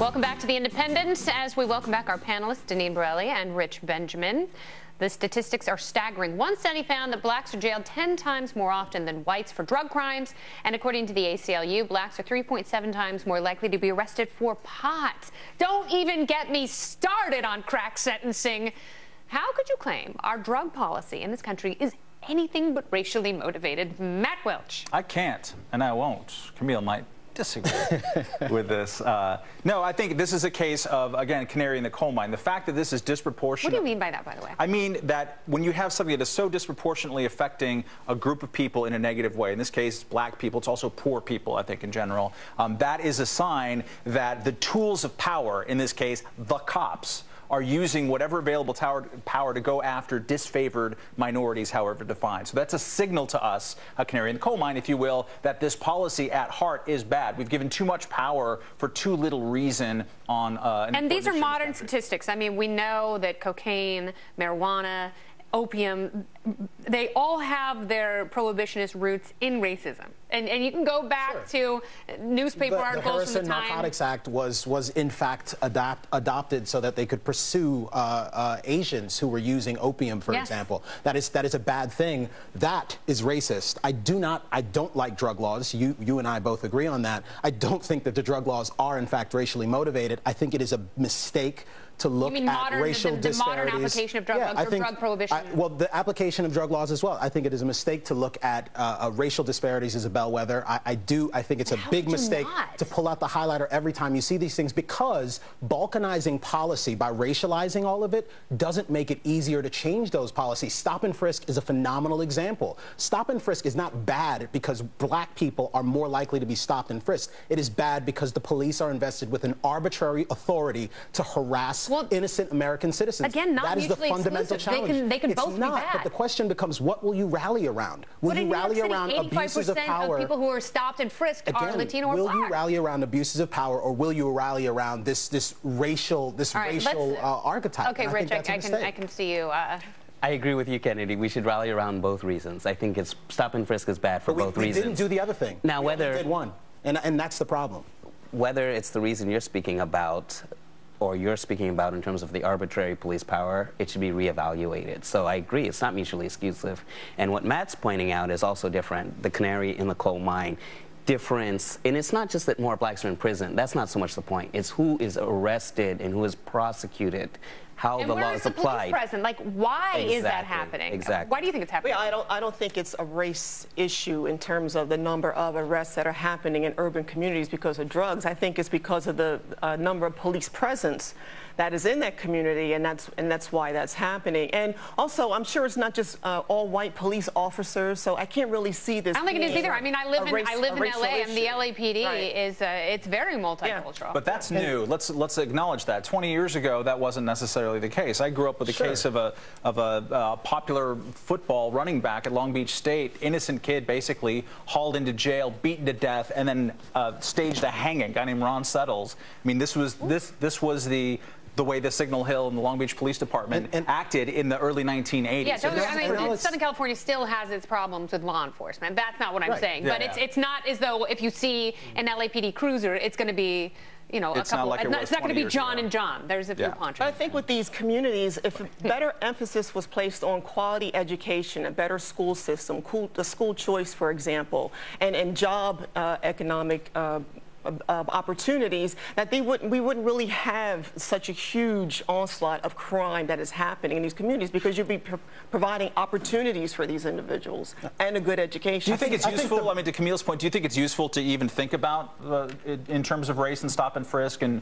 Welcome back to The Independents, as we welcome back our panelists, Deneen Borelli and Rich Benjamin. The statistics are staggering. One study found that blacks are jailed 10 times more often than whites for drug crimes, and according to the ACLU, blacks are 3.7 times more likely to be arrested for pot. Don't even get me started on crack sentencing. How could you claim our drug policy in this country is anything but racially motivated? Matt Welch. I can't, and I won't. Camille might disagree with this. No, I think this is a case of, again, canary in the coal mine. The fact that this is disproportionate. What do you mean by that, by the way? I mean that when you have something that is so disproportionately affecting a group of people in a negative way, in this case, black people, it's also poor people, I think, in general, that is a sign that the tools of power, in this case, the cops, are using whatever available power to go after disfavored minorities, however defined. So that's a signal to us, a canary in the coal mine, if you will, that this policy at heart is bad. We've given too much power for too little reason on and these are modern statistics. I mean, we know that cocaine, marijuana, opium, they all have their prohibitionist roots in racism. And you can go back to newspaper articles from the time. The Harrison Narcotics Act was in fact adopted so that they could pursue Asians who were using opium, for example. That is a bad thing. That is racist. I don't like drug laws. You and I both agree on that. I don't think that the drug laws are in fact racially motivated. I think it is a mistake to look at racial disparities. The modern application of drug laws, or drug prohibition? Well, the application of drug laws as well. I think it is a mistake to look at racial disparities as a bellwether. I think it's a big mistake to pull out the highlighter every time you see these things, because balkanizing policy by racializing all of it doesn't make it easier to change those policies. Stop and frisk is a phenomenal example. Stop and frisk is not bad because black people are more likely to be stopped and frisked. It is bad because the police are invested with an arbitrary authority to harass innocent American citizens. Again, not mutually exclusive. They can both be bad. But the question becomes, what will you rally around? Will you rally around abuses of power? 85% of people who are stopped and frisked are Latino or black. Will you rally around abuses of power, or will you rally around this racial archetype? Okay, Rich, I can see you. I agree with you, Kennedy. We should rally around both reasons. I think it's stop and frisk is bad for both reasons. We didn't do the other thing. Now, we did one, and that's the problem. Whether it's the reason you're speaking about, or you're speaking about in terms of the arbitrary police power, it should be reevaluated. So I agree, it's not mutually exclusive. And what Matt's pointing out is also different, the canary in the coal mine difference. And it's not just that more blacks are in prison. That's not so much the point. It's who is arrested and who is prosecuted, how the law is applied. Like, why is that happening? Exactly. Why do you think it's happening? Well, I don't think it's a race issue in terms of the number of arrests that are happening in urban communities because of drugs. I think it's because of the number of police presence that is in that community, and that's why that's happening. And also, I'm sure it's not just all white police officers, so I can't really see this. I don't think it is either. I mean, I live in LA, and the LAPD is it's very multicultural. Yeah. But that's new. Let's acknowledge that. 20 years ago, that wasn't necessarily the case. I grew up with a case of a popular football running back at Long Beach State, innocent kid, basically hauled into jail, beaten to death, and then staged a hanging. A guy named Ron Settles. I mean, this was the way the Signal Hill and the Long Beach Police Department acted in the early 1980s. Yeah, I mean, Southern California still has its problems with law enforcement. That's not what I'm saying. Yeah, but it's not as though if you see an LAPD cruiser, it's going to be, you know, it's not going to be John and John. There's a few contrasts. But I think with these communities, if better emphasis was placed on quality education, a better school system, the school choice, for example, and job economic opportunities, that we wouldn't really have such a huge onslaught of crime that is happening in these communities, because you'd be providing opportunities for these individuals and a good education. Do you think it's useful? I mean, to Camille's point, do you think it's useful to even think about in terms of race and stop and frisk and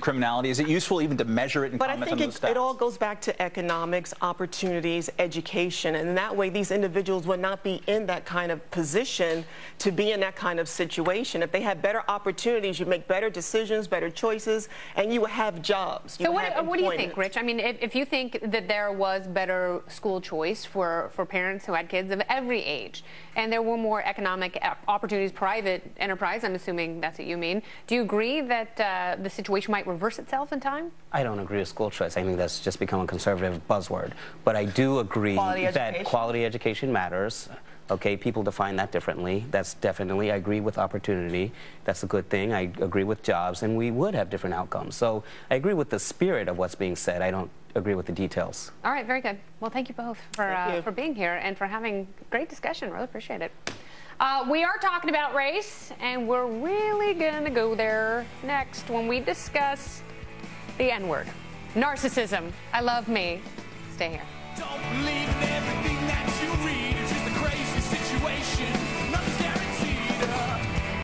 criminality? Is it useful even to measure it and comment on those stats? But I think it all goes back to economics, opportunities, education, and that way these individuals would not be in that kind of position to be in that kind of situation. If they had better opportunities, you make better decisions, better choices, and you have jobs. So what do you think, Rich? I mean, if you think that there was better school choice for parents who had kids of every age, and there were more economic opportunities, private enterprise, I'm assuming that's what you mean, do you agree that the situation might reverse itself in time? I don't agree with school choice. I think that's just become a conservative buzzword. But I do agree that quality education matters. Okay, people define that differently. That's definitely, I agree with opportunity. That's a good thing. I agree with jobs, and we would have different outcomes. So I agree with the spirit of what's being said. I don't agree with the details. All right, very good. Well, thank you both for being here and for having a great discussion. Really appreciate it. We are talking about race, and we're really gonna go there next when we discuss the N-word. Narcissism. I love me. Stay here. Don't leave.